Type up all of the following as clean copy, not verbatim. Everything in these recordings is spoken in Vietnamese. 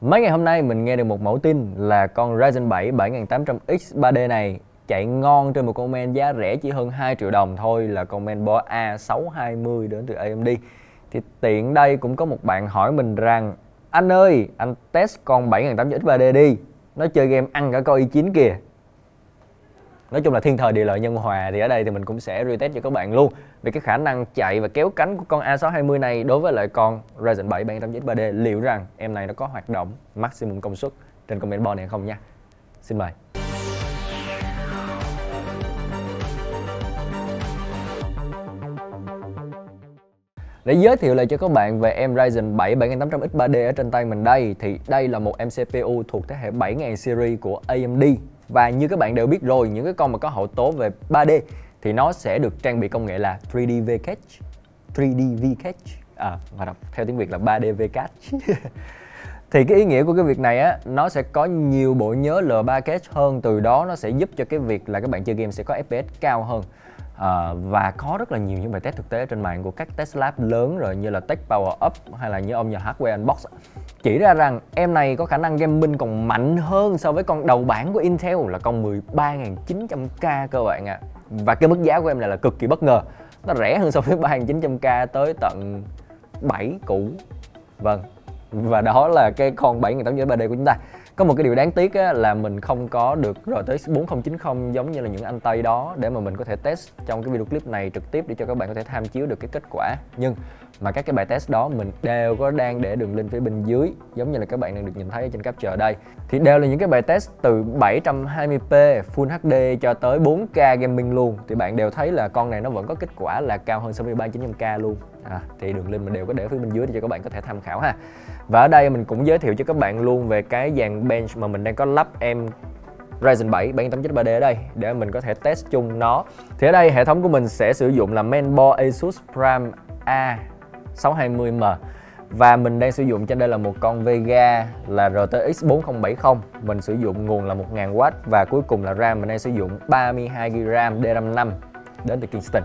Mấy ngày hôm nay mình nghe được một mẫu tin là con Ryzen 7 7800X 3D này chạy ngon trên một con men giá rẻ chỉ hơn 2 triệu đồng thôi, là con men bo A620 đến từ AMD. Thì tiện đây cũng có một bạn hỏi mình rằng anh ơi, anh test con 7800X 3D đi, nó chơi game ăn cả con i9 kìa. Nói chung là thiên thời địa lợi nhân hòa thì ở đây thì mình cũng sẽ retest cho các bạn luôn về cái khả năng chạy và kéo cánh của con A620 này đối với lại con Ryzen 7 7800X 3D, liệu rằng em này nó có hoạt động maximum công suất trên con mainboard này không nha. Xin mời. Để giới thiệu lại cho các bạn về em Ryzen 7 7800X 3D ở trên tay mình đây, thì đây là một em CPU thuộc thế hệ 7000 series của AMD. Và như các bạn đều biết rồi, những cái con mà có hậu tố về 3D thì nó sẽ được trang bị công nghệ là 3D V-cache. 3D V-cache. Mà đọc theo tiếng Việt là 3D V-cache. Thì cái ý nghĩa của cái việc này á, nó sẽ có nhiều bộ nhớ L3 cache hơn, từ đó nó sẽ giúp cho cái việc là các bạn chơi game sẽ có FPS cao hơn. Và có rất là nhiều những bài test thực tế trên mạng của các test lab lớn rồi, như là Tech Power Up hay là như ông nhà Hardware Unbox, chỉ ra rằng em này có khả năng gaming còn mạnh hơn so với con đầu bản của Intel là con 13.900k các bạn ạ. Và cái mức giá của em này là cực kỳ bất ngờ, nó rẻ hơn so với 3.900k tới tận 7 củ. Vâng, và đó là cái con 7800X 3D của chúng ta. Có một cái điều đáng tiếc á, là mình không có được RTX 4090 giống như là những anh Tây đó để mà mình có thể test trong cái video clip này trực tiếp để cho các bạn có thể tham chiếu được cái kết quả. Nhưng mà các cái bài test đó mình đều có đang để đường link phía bên dưới, giống như là các bạn đang được nhìn thấy ở trên capture đây. Thì đều là những cái bài test từ 720p Full HD cho tới 4K gaming luôn. Thì bạn đều thấy là con này nó vẫn có kết quả là cao hơn 63.900k luôn. Thì đường link mình đều có để phía bên dưới để cho các bạn có thể tham khảo ha. Và ở đây mình cũng giới thiệu cho các bạn luôn về cái dàn bench mà mình đang có lắp em Ryzen 7 7800X 3D ở đây để mình có thể test chung nó. Thì ở đây hệ thống của mình sẽ sử dụng là mainboard Asus Prime A620M. Và mình đang sử dụng trên đây là một con Vega là RTX 4070. Mình sử dụng nguồn là 1000W. Và cuối cùng là RAM mình đang sử dụng 32GB RAM DRAM 5 đến từ Kingston.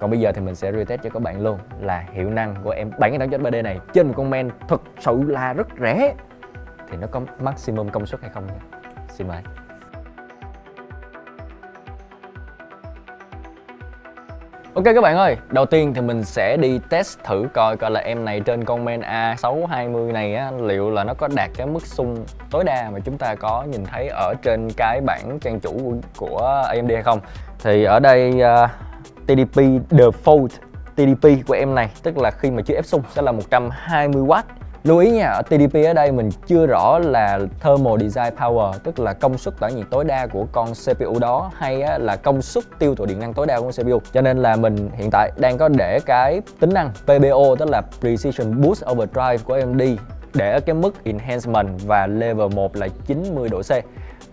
Còn bây giờ thì mình sẽ retest cho các bạn luôn là hiệu năng của em 7800X 3D này trên một con men thật sự là rất rẻ thì nó có maximum công suất hay không nha. Xin mời. Ok các bạn ơi, đầu tiên thì mình sẽ đi test thử coi là em này trên con men A620 này á, liệu là nó có đạt cái mức xung tối đa mà chúng ta có nhìn thấy ở trên cái bảng trang chủ của AMD hay không. Thì ở đây TDP default TDP của em này, tức là khi mà chưa ép xung sẽ là 120W. Lưu ý nha, ở TDP ở đây mình chưa rõ là Thermal Design Power, tức là công suất tản nhiệt tối đa của con CPU đó, hay á, là công suất tiêu thụ điện năng tối đa của CPU. Cho nên là mình hiện tại đang có để cái tính năng PBO, tức là Precision Boost Overdrive của AMD, để ở cái mức Enhancement và Level 1 là 90 độ C.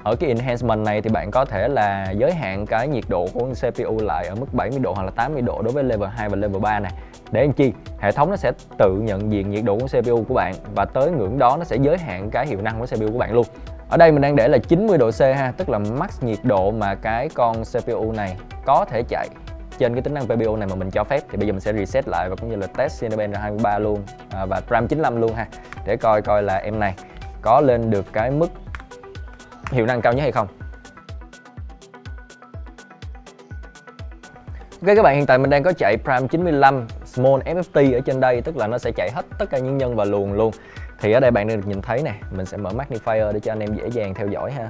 Ở cái Enhancement này thì bạn có thể là giới hạn cái nhiệt độ của CPU lại ở mức 70 độ hoặc là 80 độ đối với Level 2 và Level 3 này. Để làm chi? Hệ thống nó sẽ tự nhận diện nhiệt độ của CPU của bạn và tới ngưỡng đó nó sẽ giới hạn cái hiệu năng của CPU của bạn luôn. Ở đây mình đang để là 90 độ C ha, tức là max nhiệt độ mà cái con CPU này có thể chạy trên cái tính năng PBO này mà mình cho phép. Thì bây giờ mình sẽ reset lại và cũng như là test Cinebench R23 luôn và Prime 95 luôn ha, để coi là em này có lên được cái mức hiệu năng cao nhất hay không. Ok các bạn, hiện tại mình đang có chạy Prime 95 Small FFT ở trên đây, tức là nó sẽ chạy hết tất cả những nhân và luồng luôn. Thì ở đây bạn đang được nhìn thấy nè, mình sẽ mở magnifier để cho anh em dễ dàng theo dõi ha.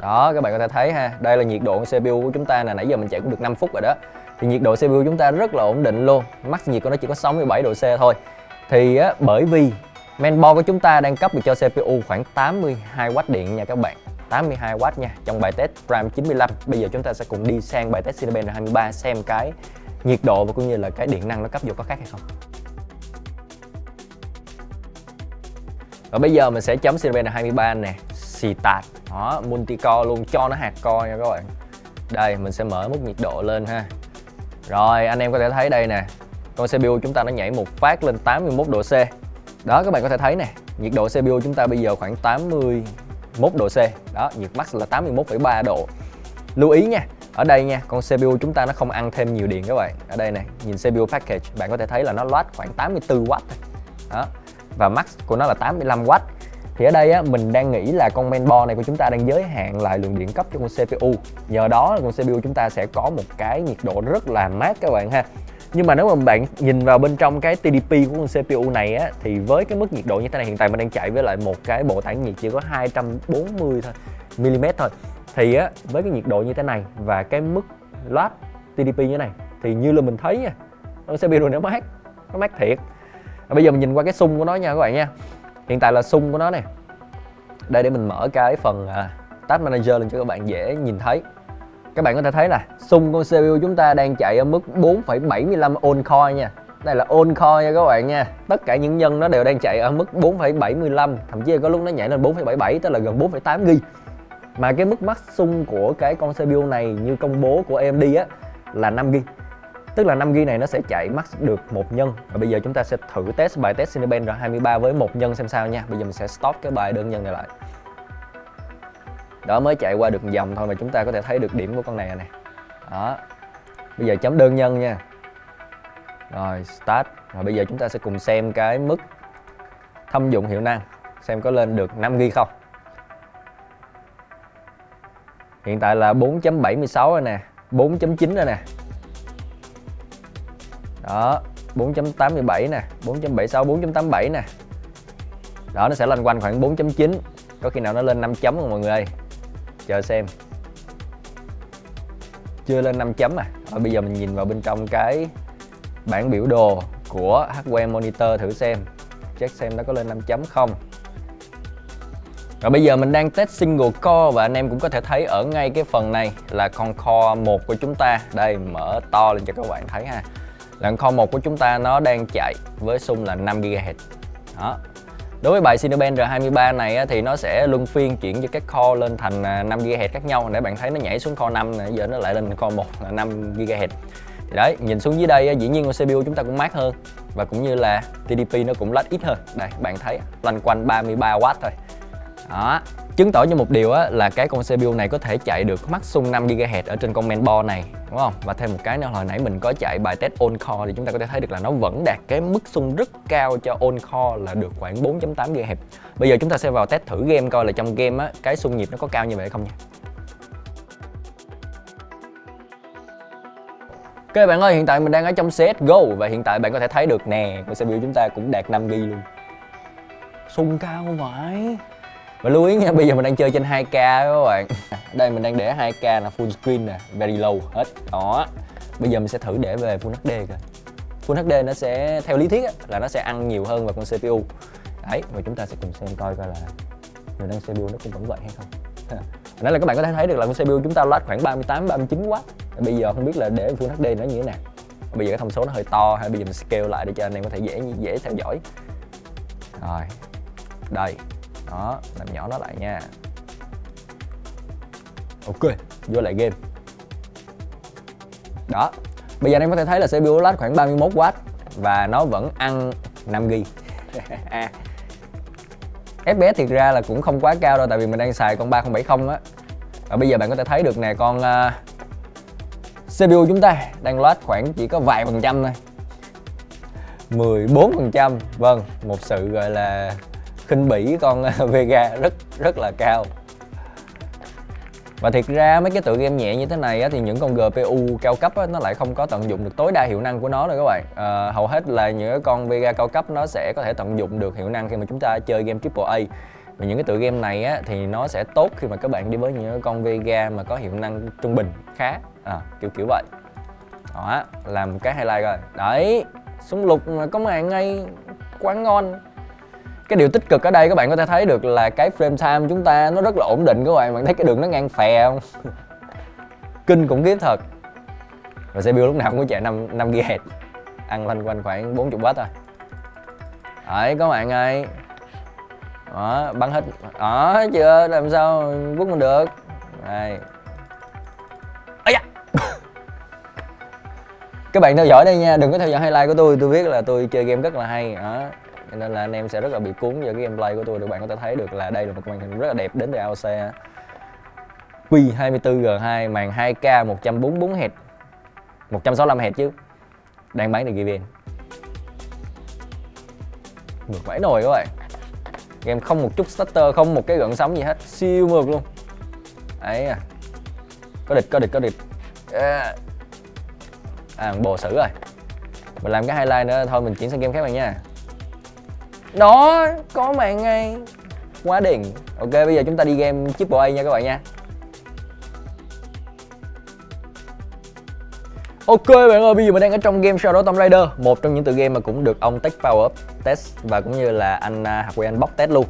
Đó, các bạn có thể thấy ha, đây là nhiệt độ của CPU của chúng ta nè, nãy giờ mình chạy cũng được 5 phút rồi đó. Thì nhiệt độ CPU của chúng ta rất là ổn định luôn, max nhiệt của nó chỉ có 67 độ C thôi. Thì á, bởi vì mainboard của chúng ta đang cấp được cho CPU khoảng 82W điện nha các bạn, 82W nha. Trong bài test Prime 95, bây giờ chúng ta sẽ cùng đi sang bài test Cinebench 23 xem cái nhiệt độ và cũng như là cái điện năng nó cấp vô có khác hay không. Và bây giờ mình sẽ chấm Cinebench 23 nè, start đó, multicore luôn cho nó hardcore nha các bạn. Đây mình sẽ mở mức nhiệt độ lên ha. Rồi anh em có thể thấy đây nè, con CPU chúng ta nó nhảy một phát lên 81 độ C. Đó các bạn có thể thấy nè, nhiệt độ CPU chúng ta bây giờ khoảng 81 độ C. Đó, nhiệt max là 81,3 độ. Lưu ý nha, ở đây nha, con CPU chúng ta nó không ăn thêm nhiều điện các bạn. Ở đây nè, nhìn CPU package, bạn có thể thấy là nó load khoảng 84W thôi. Đó. Và max của nó là 85W. Thì ở đây á, mình đang nghĩ là con mainboard này của chúng ta đang giới hạn lại lượng điện cấp cho con CPU. Nhờ đó con CPU chúng ta sẽ có một cái nhiệt độ rất là mát các bạn ha. Nhưng mà nếu mà bạn nhìn vào bên trong cái TDP của con CPU này á, thì với cái mức nhiệt độ như thế này, hiện tại mình đang chạy với lại một cái bộ tản nhiệt chỉ có 240 thôi, mm thôi. Thì á, với cái nhiệt độ như thế này và cái mức load TDP như thế này thì như là mình thấy nha, con CPU nó mát, nó mát thiệt. Bây giờ mình nhìn qua cái sung của nó nha các bạn nha. Hiện tại là sung của nó nè. Đây để mình mở cái phần Task Manager lên cho các bạn dễ nhìn thấy. Các bạn có thể thấy là sung con CPU chúng ta đang chạy ở mức 4,75 on core nha. Đây là on core nha các bạn nha. Tất cả những nhân nó đều đang chạy ở mức 4,75, thậm chí có lúc nó nhảy lên 4,77, tức là gần 4,8 GB. Mà cái mức max sung của cái con CPU này như công bố của AMD á là 5 GB. Tức là 5 GB này nó sẽ chạy max được một nhân. Và bây giờ chúng ta sẽ thử test bài test Cinebench R23 với một nhân xem sao nha. Bây giờ mình sẽ stop cái bài đơn nhân này lại. Đó, mới chạy qua được một vòng thôi mà chúng ta có thể thấy được điểm của con này nè. Đó. Bây giờ chấm đơn nhân nha. Rồi start. Rồi bây giờ chúng ta sẽ cùng xem cái mức thâm dụng hiệu năng, xem có lên được 5 GB không. Hiện tại là 4.76 rồi nè, 4.9 rồi nè. Đó, 4.87 nè, 4.76, 4.87 nè. Đó, nó sẽ loanh quanh khoảng 4.9. Có khi nào nó lên 5 chấm không mọi người ơi? Chờ xem. Chưa lên 5 chấm à. Rồi, bây giờ mình nhìn vào bên trong cái bảng biểu đồ của Hardware Monitor thử xem, check xem nó có lên 5 chấm không. Rồi bây giờ mình đang test single core và anh em cũng có thể thấy ở ngay cái phần này là con core 1 của chúng ta. Đây, mở to lên cho các bạn thấy ha. Là con core 1 của chúng ta nó đang chạy với xung là 5 GHz. Đó. Đối với bài Cinebench R23 này á, thì nó sẽ luân phiên chuyển cho các core lên thành 5 GHz khác nhau. Để bạn thấy nó nhảy xuống core 5 nè, giờ nó lại lên core 1 là 5 GHz. Thì đấy, nhìn xuống dưới đây á, dĩ nhiên con CPU chúng ta cũng mát hơn và cũng như là TDP nó cũng lách ít hơn. Đây, bạn thấy loanh quanh 33W thôi. Đó, chứng tỏ như một điều á, là cái con CPU này có thể chạy được max sung 5 GHz ở trên con mainboard này, đúng không? Và thêm một cái nữa, hồi nãy mình có chạy bài test on core thì chúng ta có thể thấy được là nó vẫn đạt cái mức sung rất cao cho on core là được khoảng 4.8 GHz. Bây giờ chúng ta sẽ vào test thử game coi là trong game á, cái sung nhịp nó có cao như vậy không nha. Ok bạn ơi, hiện tại mình đang ở trong CSGO và hiện tại bạn có thể thấy được nè, con CPU chúng ta cũng đạt 5 GB luôn. Sung cao không phải? Và lưu ý nha, bây giờ mình đang chơi trên 2K các bạn. Đây mình đang để 2K là full screen nè, very low hết. Đó. Bây giờ mình sẽ thử để về Full HD coi. Full HD nó sẽ theo lý thuyết á, là nó sẽ ăn nhiều hơn vào con CPU. Đấy, và chúng ta sẽ cùng xem coi coi là người đang CPU nó cũng vẫn vậy hay không. Nãy là các bạn có thể thấy được là con CPU chúng ta load khoảng 38 39W. Bây giờ không biết là để Full HD nó như thế nào. Bây giờ cái thông số nó hơi to hay bây giờ mình scale lại để cho anh em có thể dễ theo dõi. Rồi. Đây. Đó, làm nhỏ nó lại nha. Ok, vô lại game. Đó, bây giờ anh em có thể thấy là CPU lát khoảng 31W và nó vẫn ăn 5 GB. FPS thiệt ra là cũng không quá cao đâu, tại vì mình đang xài con 3070 á. Và bây giờ bạn có thể thấy được nè, con CPU chúng ta đang lát khoảng chỉ có vài phần trăm thôi, 14%. Vâng, một sự gọi là khinh bỉ con Vega rất là cao. Và thiệt ra mấy cái tựa game nhẹ như thế này á, thì những con GPU cao cấp á, nó lại không có tận dụng được tối đa hiệu năng của nó rồi các bạn. Hầu hết là những con Vega cao cấp nó sẽ có thể tận dụng được hiệu năng khi mà chúng ta chơi game AAA. Và những cái tựa game này á, thì nó sẽ tốt khi mà các bạn đi với những con Vega mà có hiệu năng trung bình khá, kiểu vậy. Đó, làm cái highlight rồi. Đấy, súng lục mà có màn ngay quá ngon. Cái điều tích cực ở đây các bạn có thể thấy được là cái frame time chúng ta nó rất là ổn định các bạn. Bạn thấy cái đường nó ngang phè không? Kinh cũng kiếp thật. Và CPU lúc nào cũng chạy 5 GHz, ăn loanh quanh khoảng 40W thôi. Đấy các bạn ơi. Đó, bắn hết. Đó, chưa làm sao quất mình được. Đây. Các bạn theo dõi đây nha, đừng có theo dõi highlight của tôi biết là tôi chơi game rất là hay. Đó, nên là anh em sẽ rất là bị cuốn vào cái gameplay của tôi. Các bạn có thể thấy được là đây là một màn hình rất là đẹp đến từ AOC Q24G2, màn 2K 144Hz, 165Hz chứ, đang bán từ GVN. Ngược vãi nồi các bạn. Game không một chút stutter, không một cái gợn sóng gì hết, siêu mượt luôn. Đấy à. Có địch, có địch, có địch. À, bồ xử rồi. Mình làm cái highlight nữa, thôi mình chuyển sang game khác bạn nha. Đó, có mạng ngay. Quá điền. Ok, bây giờ chúng ta đi game triple A nha các bạn nha. Ok bạn ơi, bây giờ mình đang ở trong game Shadow of the Tomb Raider, một trong những tựa game mà cũng được ông Tech Power Up test và cũng như là anh Hardware Unbox test luôn.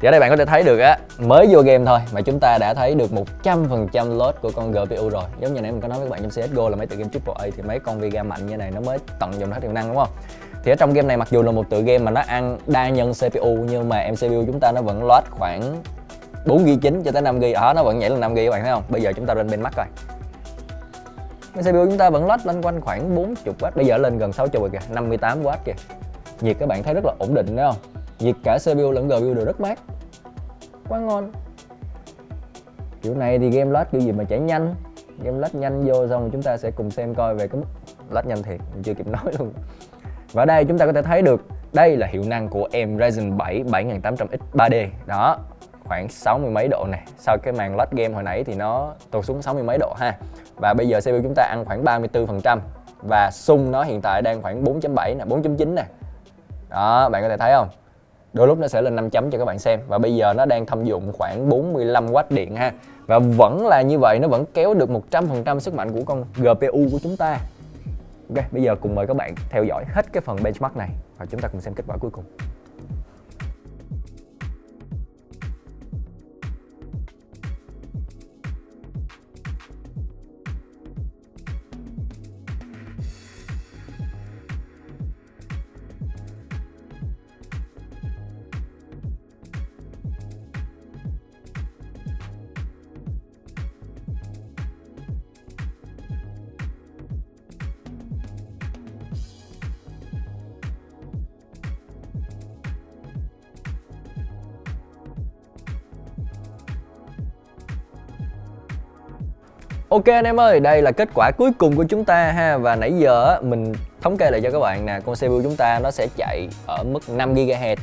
Thì ở đây bạn có thể thấy được á, mới vô game thôi mà chúng ta đã thấy được 100% load của con GPU rồi. Giống như nãy mình có nói với bạn trong CSGO là mấy tựa game triple A thì mấy con Vega mạnh như này nó mới tận dụng hết hiệu năng đúng không? Thì ở trong game này mặc dù là một tựa game mà nó ăn đa nhân CPU nhưng mà MCU chúng ta nó vẫn load khoảng 4GB chính cho tới 5GB. Đó, nó vẫn nhảy lên 5GB các bạn thấy không? Bây giờ chúng ta lên benchmark coi. CPU chúng ta vẫn load lên quanh khoảng 40W, bây giờ lên gần 60W kìa, 58W kìa. Nhiệt các bạn thấy rất là ổn định đúng không? Nhiệt cả CPU lẫn GPU đều rất mát. Quá ngon. Kiểu này thì game load kiểu gì mà chạy nhanh. Game load nhanh vô xong chúng ta sẽ cùng xem coi về cái mức load nhanh thiệt, mình chưa kịp nói luôn. Và ở đây chúng ta có thể thấy được đây là hiệu năng của em Ryzen 7 7800X 3D. Đó, khoảng 60 mấy độ này. Sau cái màn load game hồi nãy thì nó tụt xuống 60 mấy độ ha. Và bây giờ CPU chúng ta ăn khoảng 34% và xung nó hiện tại đang khoảng 4.7 nè, 4.9 nè. Đó, bạn có thể thấy không? Đôi lúc nó sẽ lên 5 chấm cho các bạn xem. Và bây giờ nó đang thâm dụng khoảng 45W điện ha. Và vẫn là như vậy, nó vẫn kéo được 100% sức mạnh của con GPU của chúng ta. Ok, bây giờ cùng mời các bạn theo dõi hết cái phần benchmark này và chúng ta cùng xem kết quả cuối cùng. Ok anh em ơi, đây là kết quả cuối cùng của chúng ta ha. Và nãy giờ mình thống kê lại cho các bạn nè, con CPU chúng ta nó sẽ chạy ở mức 5GHz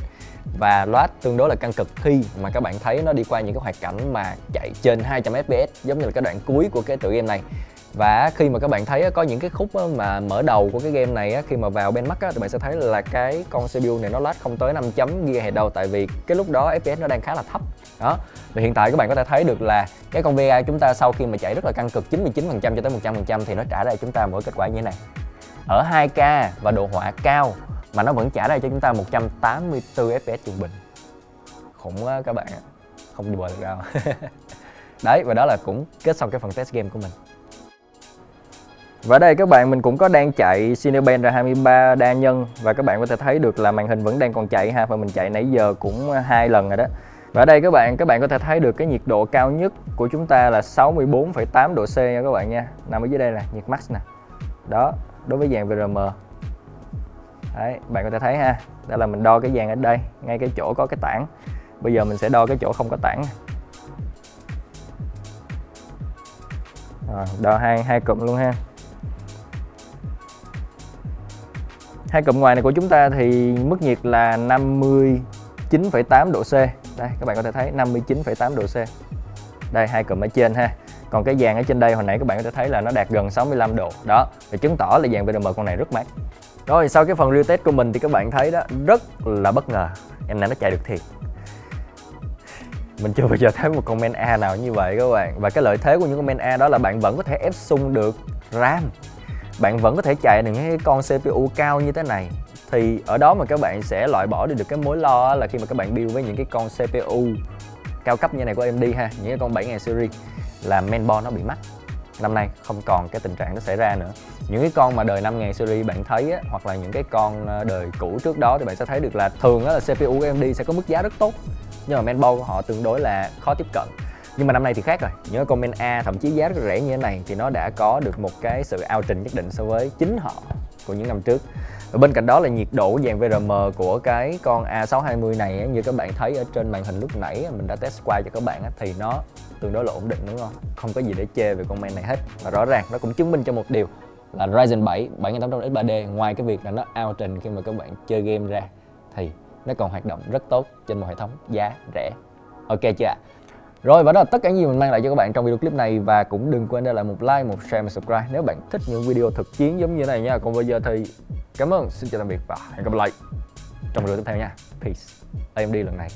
và load tương đối là căng cực khi mà các bạn thấy nó đi qua những cái hoạt cảnh mà chạy trên 200 fps, giống như là cái đoạn cuối của cái tựa game này. Và khi mà các bạn thấy có những cái khúc mà mở đầu của cái game này, khi mà vào benchmark thì bạn sẽ thấy là cái con CPU này nó load không tới 5.GHz đâu, tại vì cái lúc đó FPS nó đang khá là thấp. Đó. Và hiện tại các bạn có thể thấy được là cái con VA chúng ta sau khi mà chạy rất là căng cực 99% cho tới 100% thì nó trả lại chúng ta mỗi kết quả như thế này. Ở 2K và độ họa cao mà nó vẫn trả lại cho chúng ta 184 FPS trung bình. Khủng quá các bạn ạ. Không đi bờ được đâu. Đấy, và đó là cũng kết xong cái phần test game của mình. Và đây các bạn, mình cũng có đang chạy Cinebench R23 đa nhân và các bạn có thể thấy được là màn hình vẫn đang còn chạy ha, và mình chạy nãy giờ cũng 2 lần rồi đó. Và ở đây các bạn có thể thấy được cái nhiệt độ cao nhất của chúng ta là 64,8 độ C nha các bạn nha. Nằm ở dưới đây là nhiệt max nè. Đó, đối với dàn VRM. Đấy, bạn có thể thấy ha. Đây là mình đo cái dàn ở đây, ngay cái chỗ có cái tản. Bây giờ mình sẽ đo cái chỗ không có tản. Rồi, đo hai cụm luôn ha. Hai cụm ngoài này của chúng ta thì mức nhiệt là 59,8 độ C. Đây các bạn có thể thấy 59,8 độ C. Đây hai cụm ở trên ha. Còn cái dàn ở trên đây hồi nãy các bạn có thể thấy là nó đạt gần 65 độ. Đó, để chứng tỏ là dàn VRM con này rất mát. Rồi sau cái phần real test của mình thì các bạn thấy đó, rất là bất ngờ. Em này nó chạy được thiệt. Mình chưa bao giờ thấy một con Men A nào như vậy các bạn. Và cái lợi thế của những con Men A đó là bạn vẫn có thể ép sung được RAM. Bạn vẫn có thể chạy được những cái con CPU cao như thế này. Thì ở đó mà các bạn sẽ loại bỏ đi được cái mối lo là khi mà các bạn build với những cái con CPU cao cấp như này của AMD ha, những cái con 7000 series là mainboard nó bị mắc. Năm nay không còn cái tình trạng nó xảy ra nữa. Những cái con mà đời 5000 series bạn thấy á, hoặc là những cái con đời cũ trước đó thì bạn sẽ thấy được là thường á là CPU của AMD sẽ có mức giá rất tốt, nhưng mà mainboard của họ tương đối là khó tiếp cận. Nhưng mà năm nay thì khác rồi, những con Men A thậm chí giá rất rẻ như thế này thì nó đã có được một cái sự ao trình nhất định so với chính họ của những năm trước. Và bên cạnh đó là nhiệt độ dàn VRM của cái con A620 này, như các bạn thấy ở trên màn hình lúc nãy mình đã test qua cho các bạn thì nó tương đối là ổn định đúng không? Không có gì để chê về con men này hết. Và rõ ràng nó cũng chứng minh cho một điều là Ryzen 7 7800X3D ngoài cái việc là nó ao trình khi mà các bạn chơi game ra thì nó còn hoạt động rất tốt trên một hệ thống giá rẻ. Ok chưa ạ? Rồi, và đó là tất cả những gì mình mang lại cho các bạn trong video clip này. Và cũng đừng quên để lại một like, một share, một subscribe nếu bạn thích những video thực chiến giống như thế này nha. Còn bây giờ thì cảm ơn, xin chào tạm biệt và hẹn gặp lại trong video tiếp theo nha. Peace. AMD lần này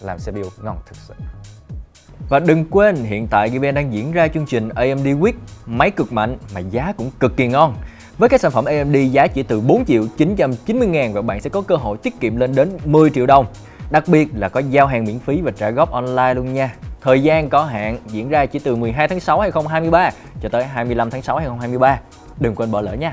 làm CPU ngon thực sự. Và đừng quên hiện tại GVN đang diễn ra chương trình AMD Week, máy cực mạnh mà giá cũng cực kỳ ngon. Với các sản phẩm AMD giá chỉ từ 4.990.000 và bạn sẽ có cơ hội tiết kiệm lên đến 10 triệu đồng. Đặc biệt là có giao hàng miễn phí và trả góp online luôn nha. Thời gian có hạn, diễn ra chỉ từ 12 tháng 6 2023 cho tới 25 tháng 6 2023. Đừng quên bỏ lỡ nha.